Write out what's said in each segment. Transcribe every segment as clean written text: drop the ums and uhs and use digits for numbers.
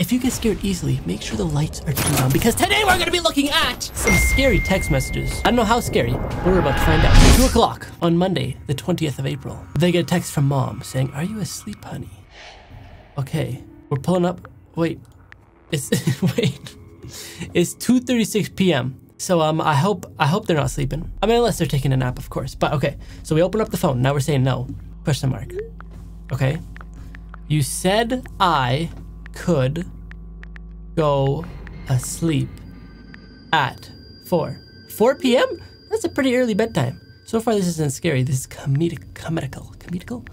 If you get scared easily, make sure the lights are turned on, because today we're gonna be looking at some scary text messages. I don't know how scary, but we're about to find out. At 2 o'clock on Monday, the 20th of April, they get a text from Mom saying, "Are you asleep, honey?" Okay, we're pulling up. Wait, it's wait, it's 2:36 p.m. So I hope they're not sleeping. I mean, unless they're taking a nap, of course. But okay, so we open up the phone. Now we're saying no. Question mark. Okay. You said I could go asleep at 4 p.m. That's a pretty early bedtime. So far, this isn't scary. This is comedical.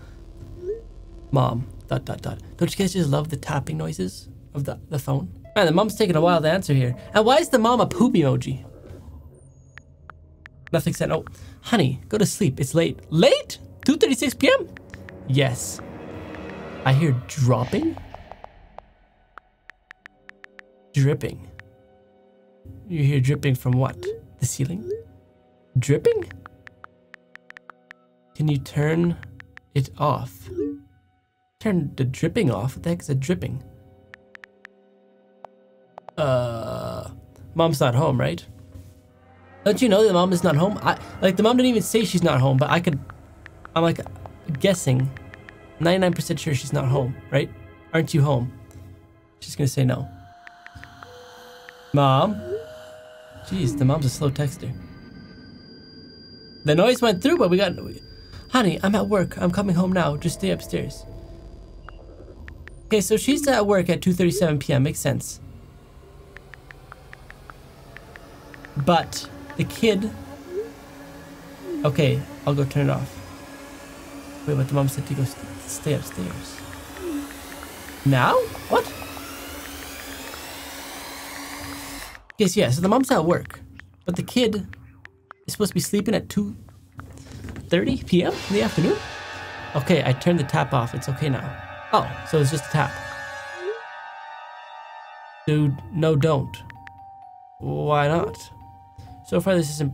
Mom. ... Don't you guys just love the tapping noises of the phone? Man, the mom's taking a while to answer here. And why is the mom a poop emoji? Nothing said. Oh, honey, go to sleep. It's late. Late? 2:36 p.m.? Yes. I hear dropping. Dripping. You hear dripping from what? The ceiling? Dripping? Can you turn it off? Turn the dripping off? What the heck is a dripping? Mom's not home, right? Don't you know that mom is not home? The mom didn't even say she's not home, but I'm guessing 99% sure she's not home, right? Aren't you home? She's gonna say no. Mom? Jeez, the mom's a slow texter. The noise went through, but we got... Honey, I'm at work. I'm coming home now. Just stay upstairs. Okay, so she's at work at 2:37 p.m. Makes sense. But the kid... Okay, I'll go turn it off. Wait, but the mom said to go stay upstairs. Now? What? Yes, yeah, so the mom's at work. But the kid is supposed to be sleeping at 2:30 p.m. in the afternoon? Okay, I turned the tap off. It's okay now. Oh, so it's just a tap. Dude, no, don't. Why not? So far, this isn't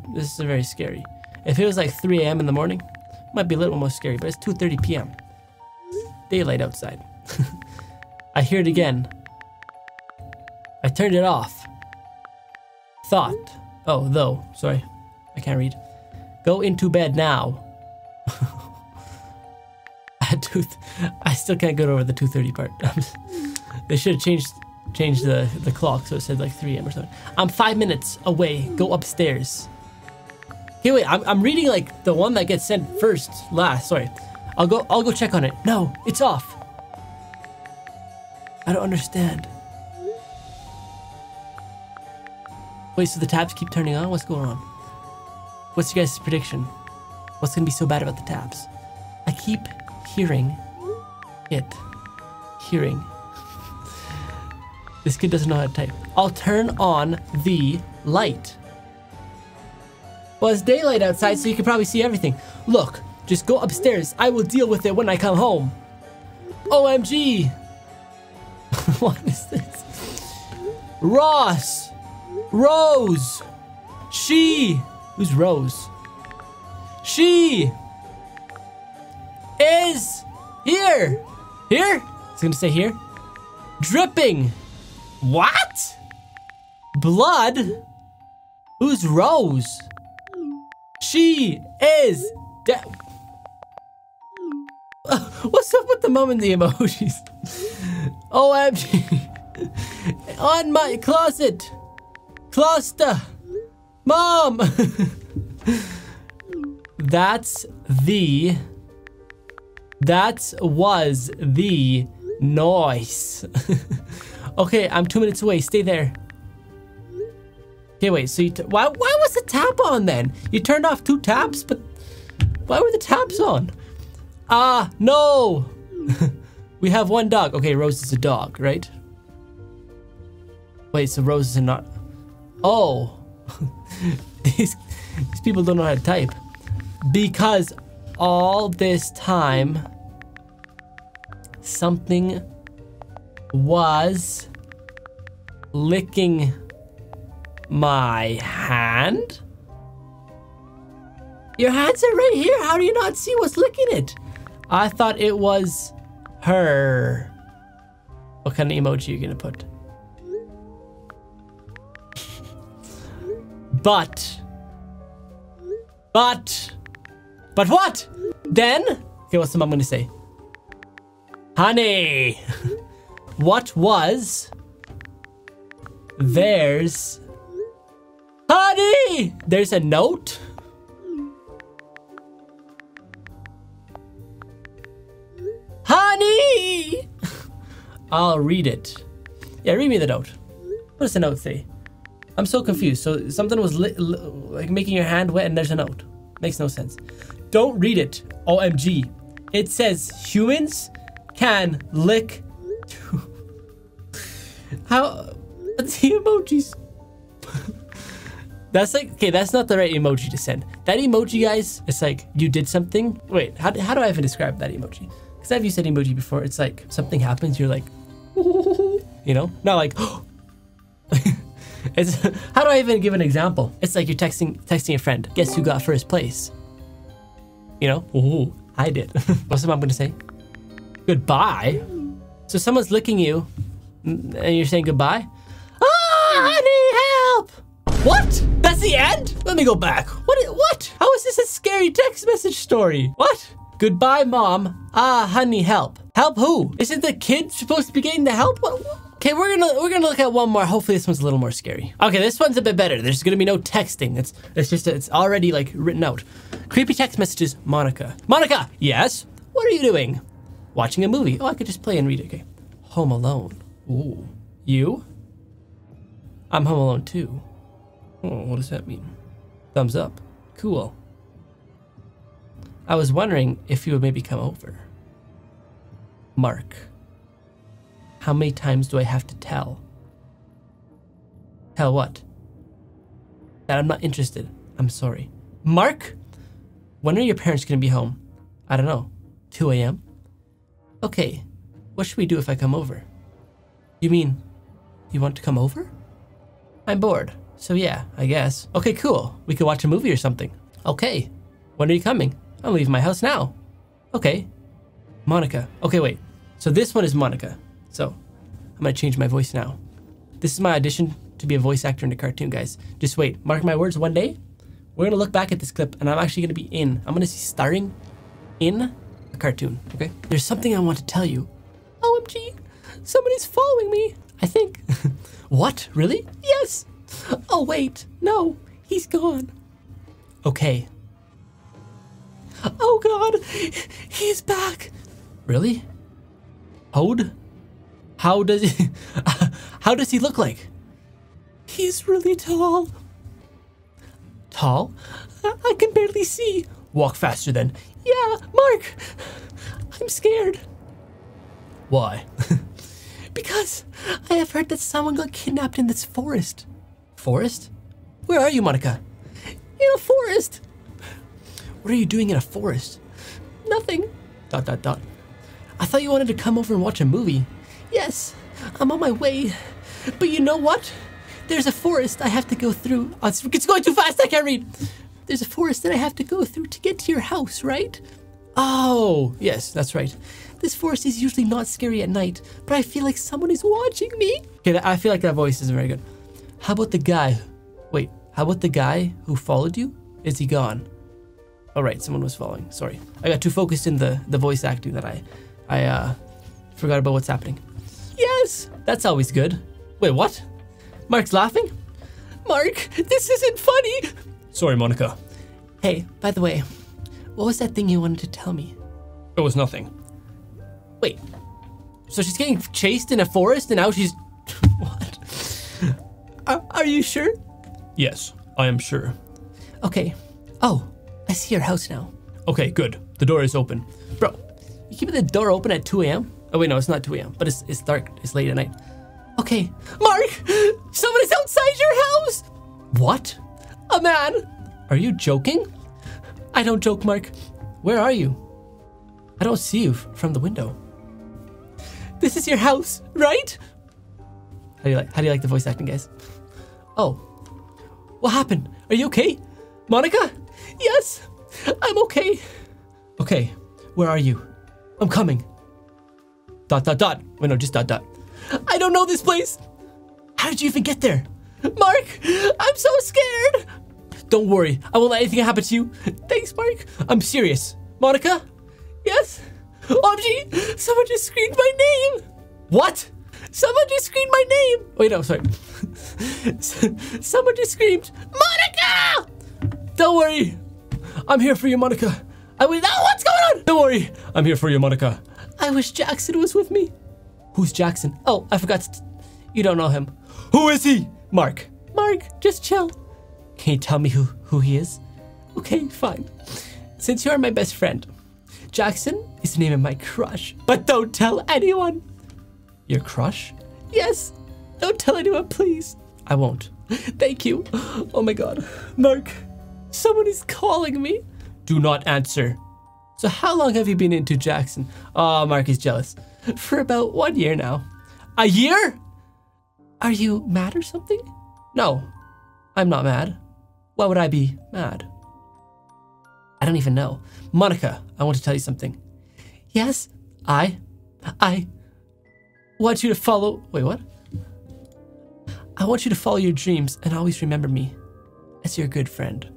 very scary. If it was like 3 a.m. in the morning, it might be a little more scary, but it's 2:30 p.m. Daylight outside. I hear it again. I turned it off. Thought. Oh, though. Sorry. I can't read. Go into bed now. I still can't get over the 2:30 part. They should have changed the clock so it said like 3 a.m. or something. I'm 5 minutes away. Go upstairs. Okay, wait. I'm reading like the one that gets sent first. Last. Sorry. I'll go check on it. No, it's off. I don't understand. Wait, so the tabs keep turning on? What's going on? What's your guys' prediction? What's gonna be so bad about the tabs? I keep hearing it. Hearing. This kid doesn't know how to type. I'll turn on the light. Well, it's daylight outside, so you can probably see everything. Look, just go upstairs. I will deal with it when I come home. OMG. What is this? Ross. Rose. She. Who's Rose? She. Is here. Here? It's gonna say here. Dripping. What? Blood? Who's Rose? She is dead. What's up with the mom and the emojis? OMG. On my closet. Cluster. Mom. That was the noise. Okay, I'm 2 minutes away. Stay there. Okay, wait. So why was the tap on then? You turned off two taps, but why were the taps on? Ah, no. We have one dog. Okay, Rose is a dog, right? Wait, so Rose is not. Oh, these people don't know how to type because all this time. Something was licking my hand. Your hands are right here. How do you not see what's licking it? I thought it was her. What kind of emoji are you gonna put? But what? Then, okay, what's the mom gonna say? Honey, what was theirs? Honey, there's a note. Honey, I'll read it. Yeah, read me the note. What does the note say? I'm so confused. So something was like making your hand wet and there's a note. Makes no sense. Don't read it. OMG. It says humans can lick too. How? What's the emojis? That's like, okay, that's not the right emoji to send. That emoji, guys, it's like you did something. Wait, how do I even describe that emoji? Because I've used that emoji before. It's like something happens, you're like, you know? Not like, it's, how do I even give an example? It's like you're texting a friend. Guess who got first place? You know? Ooh, I did. What's the mom gonna say? Goodbye. So someone's licking you, and you're saying goodbye. Ah, oh, honey, help! What? That's the end? Let me go back. What? How is this a scary text message story? What? Goodbye, mom. Ah, honey, help. Help who? Isn't the kid supposed to be getting the help? What? Okay, we're gonna look at one more. Hopefully this one's a little more scary. Okay, this one's a bit better. There's gonna be no texting. It's already like written out. Creepy text messages, Monica. Monica, yes? What are you doing? Watching a movie. Oh, I could just play and read it. Okay. Home Alone. Ooh. You? I'm home alone too. Oh, what does that mean? Thumbs up. Cool. I was wondering if you would maybe come over. Mark. How many times do I have to tell? Tell what? That I'm not interested. I'm sorry. Mark? When are your parents gonna be home? I don't know. 2 a.m.? Okay. What should we do if I come over? You mean, you want to come over? I'm bored. So yeah, I guess. Okay, cool. We could watch a movie or something. Okay. When are you coming? I'm leaving my house now. Okay. Monica. Okay, wait. So this one is Monica. So, I'm gonna change my voice now. This is my audition to be a voice actor in a cartoon, guys. Just wait, mark my words, one day, we're gonna look back at this clip and I'm actually gonna be starring in a cartoon, okay? There's something I want to tell you. OMG, somebody's following me, I think. What, really? Yes. Oh wait, no, he's gone. Okay. Oh God, he's back. Really? Hode? How does he look like? He's really tall. Tall? I can barely see. Walk faster then. Yeah, Mark. I'm scared. Why? Because I have heard that someone got kidnapped in this forest. Forest? Where are you, Monica? In a forest. What are you doing in a forest? Nothing. ... I thought you wanted to come over and watch a movie. Yes, I'm on my way, but you know what? There's a forest I have to go through. Oh, it's going too fast, I can't read. There's a forest that I have to go through to get to your house, right? Oh, yes, that's right. This forest is usually not scary at night, but I feel like someone is watching me. Okay, I feel like that voice isn't very good. How about the guy who followed you? Is he gone? All right, someone was following, sorry. I got too focused in the voice acting that I forgot about what's happening. Yes, that's always good. Wait, what? Mark's laughing? Mark, this isn't funny. Sorry, Monica. Hey, by the way, what was that thing you wanted to tell me? It was nothing. Wait, so she's getting chased in a forest and now she's... What? Are you sure? Yes, I am sure. Okay. Oh, I see your house now. Okay, good. The door is open. Bro, you keeping the door open at 2 a.m.? Oh wait, no, it's not 2 a.m., but it's dark, it's late at night. Okay, Mark, someone is outside your house. What? A man. Are you joking? I don't joke, Mark. Where are you? I don't see you from the window. This is your house, right? How do you like the voice acting, guys? Oh, what happened? Are you okay? Monica? Yes, I'm okay. Okay, where are you? I'm coming. ... Wait, no, just ... I don't know this place. How did you even get there? Mark, I'm so scared. Don't worry, I won't let anything happen to you. Thanks, Mark. I'm serious. Monica? Yes? OMG, someone just screamed my name. What? Someone just screamed my name. Wait, no, sorry. Someone just screamed, Monica! Don't worry. I'm here for you, Monica. Oh, what's going on? Don't worry. I'm here for you, Monica. I wish Jackson was with me. Who's Jackson? Oh, I forgot. You don't know him. Who is he? Mark. Mark, just chill. Can you tell me who he is? Okay, fine. Since you are my best friend, Jackson is the name of my crush. But don't tell anyone. Your crush? Yes. Don't tell anyone, please. I won't. Thank you. Oh my God. Mark, someone is calling me. Do not answer. So how long have you been into Jackson? Oh, Mark is jealous. For about 1 year now. A year? Are you mad or something? No, I'm not mad. Why would I be mad? I don't even know. Monica, I want to tell you something. Yes, I want you to follow, wait, what? I want you to follow your dreams and always remember me as your good friend.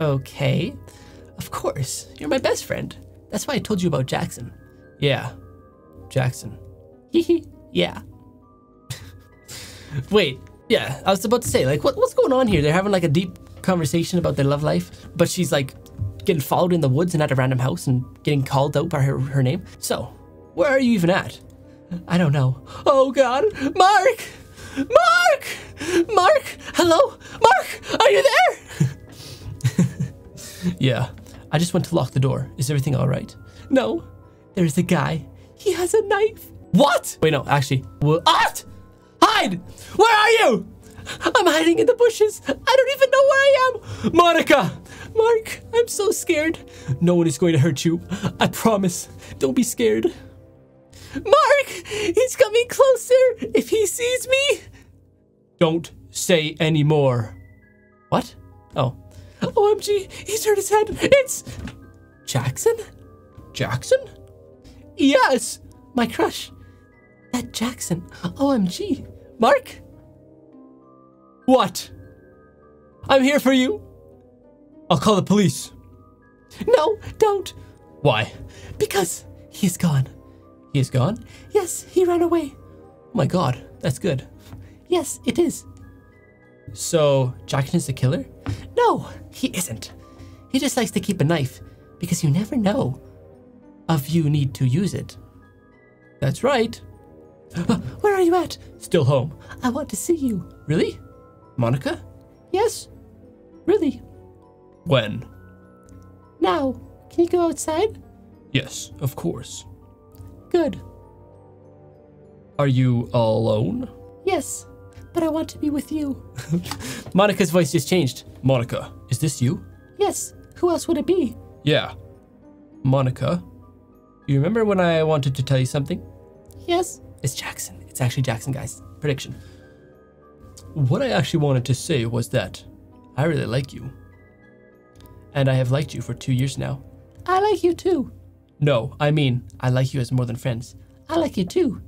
Okay. Of course, you're my best friend. That's why I told you about Jackson. Yeah, Jackson. Hehe, yeah. Wait, yeah, I was about to say, like, what's going on here? They're having like a deep conversation about their love life, but she's like getting followed in the woods and at a random house and getting called out by her name. So, where are you even at? I don't know. Oh God, Mark! Mark! Mark! Hello? Mark! Are you there? Yeah. I just went to lock the door. Is everything all right? No. There's a guy. He has a knife. What? Wait, no. Actually. What? Hide! Where are you? I'm hiding in the bushes. I don't even know where I am. Monica! Mark, I'm so scared. No one is going to hurt you. I promise. Don't be scared. Mark! He's coming closer! If he sees me... Don't say any more. What? Oh. OMG, he turned his head. It's... Jackson? Jackson? Yes! My crush. That Jackson. OMG. Mark? What? I'm here for you. I'll call the police. No, don't. Why? Because he is gone. He is gone? Yes, he ran away. Oh my God, that's good. Yes, it is. So, Jackson is the killer? No, he isn't. He just likes to keep a knife because you never know if you need to use it. That's right. Where are you at? Still home. I want to see you. Really? Monica? Yes. Really? When? Now. Can you go outside? Yes, of course. Good. Are you alone? Yes, but I want to be with you. Monica's voice just changed. Monica, is this you? Yes, who else would it be? Yeah. Monica, you remember when I wanted to tell you something? Yes. It's Jackson. It's actually Jackson, guys. Prediction. What I actually wanted to say was that I really like you. And I have liked you for 2 years now. I like you too. No, I mean, I like you as more than friends. I like you too.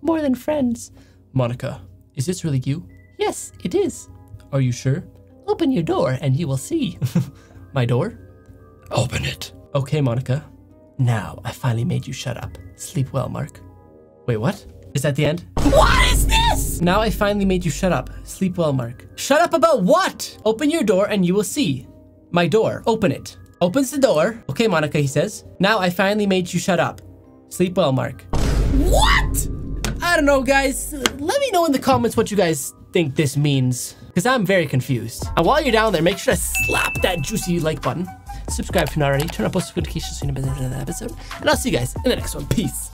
More than friends. Monica, is this really you? Yes, it is. Are you sure? Open your door and you will see. My door? Open it. Okay, Monica. Now, I finally made you shut up. Sleep well, Mark. Wait, what? Is that the end? What is this? Now I finally made you shut up. Sleep well, Mark. Shut up about what? Open your door and you will see. My door. Open it. Opens the door. Okay, Monica, he says. Now I finally made you shut up. Sleep well, Mark. What? I don't know, guys. Let me know in the comments what you guys think this means, because I'm very confused. And while you're down there, make sure to slap that juicy like button. Subscribe if you're not already. Turn on post notifications so you never miss another episode. And I'll see you guys in the next one. Peace.